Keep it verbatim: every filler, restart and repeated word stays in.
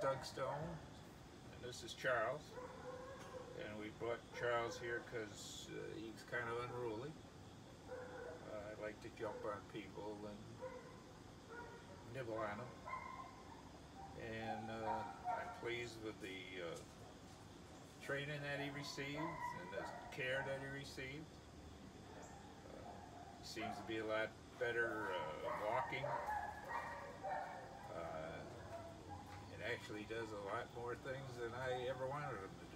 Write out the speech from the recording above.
Doug Stone, and this is Charles. And we brought Charles here because uh, he's kind of unruly. Uh, I like to jump on people and nibble on them. And uh, I'm pleased with the uh, training that he received and the care that he received. Uh, he seems to be a lot better uh, walking. Uh, it actually does a lot more things than I ever wanted him to do.